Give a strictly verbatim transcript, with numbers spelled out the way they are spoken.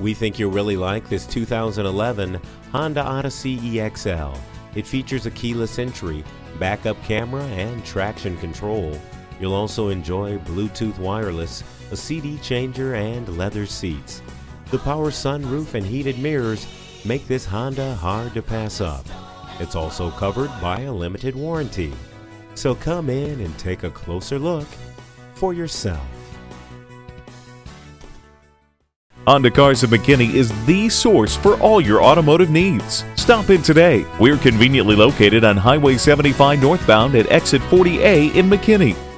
We think you'll really like this two thousand eleven Honda Odyssey E X L. It features a keyless entry, backup camera, and traction control. You'll also enjoy Bluetooth wireless, a C D changer, and leather seats. The power sunroof and heated mirrors make this Honda hard to pass up. It's also covered by a limited warranty. So come in and take a closer look for yourself. Honda Cars of McKinney is the source for all your automotive needs. Stop in today. We're conveniently located on Highway seventy-five northbound at exit forty A in McKinney.